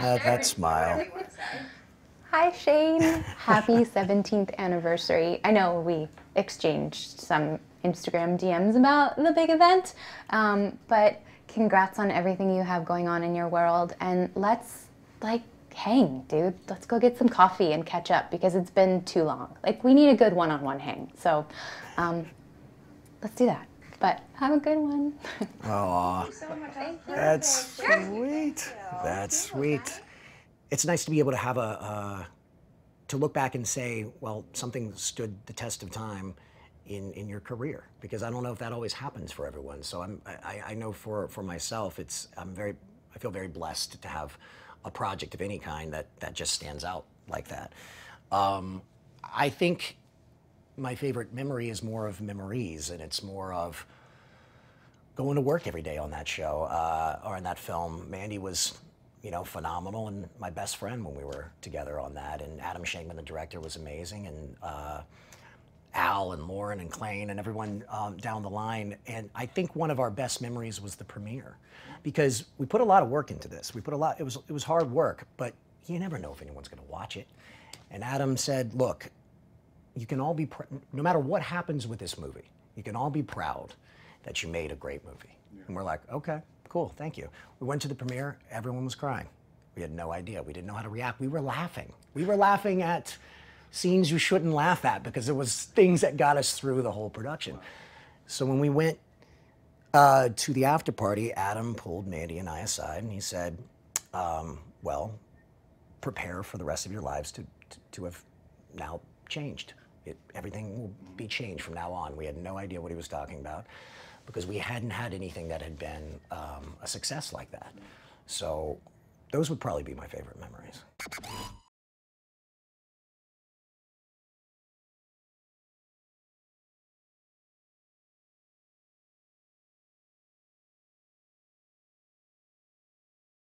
That smile. Hi, Shane. Happy 17th anniversary. I know we exchanged some Instagram DMs about the big event, but congrats on everything you have going on in your world. And let's, like, hang, dude. Let's go get some coffee and catch up because it's been too long. Like, we need a good one-on-one hang. So let's do that. But have a good one. Aw, that's sweet. That's sweet. It's nice to be able to have a, to look back and say, well, something stood the test of time in your career, because I don't know if that always happens for everyone. So I know for myself, it's, I feel very blessed to have a project of any kind that just stands out like that. I think my favorite memory is more of memories, and it's more of going to work every day on that show, or in that film. Mandy was, you know, phenomenal, and my best friend when we were together on that. And Adam Shankman, the director, was amazing, and Al and Lauren and Klein and everyone down the line. And I think one of our best memories was the premiere, because we put a lot of work into this. We put a lot, it was hard work, but you never know if anyone's gonna watch it. And Adam said, look, you can all be, no matter what happens with this movie, you can all be proud that you made a great movie. Yeah. And we're like, okay. Cool, thank you. We went to the premiere, everyone was crying. We had no idea, we didn't know how to react. We were laughing. We were laughing at scenes you shouldn't laugh at because there was things that got us through the whole production. Wow. So when we went to the after party, Adam pulled Mandy and I aside and he said, well, prepare for the rest of your lives to have now changed. Everything will be changed from now on. We had no idea what he was talking about, because we hadn't had anything that had been a success like that. So those would probably be my favorite memories.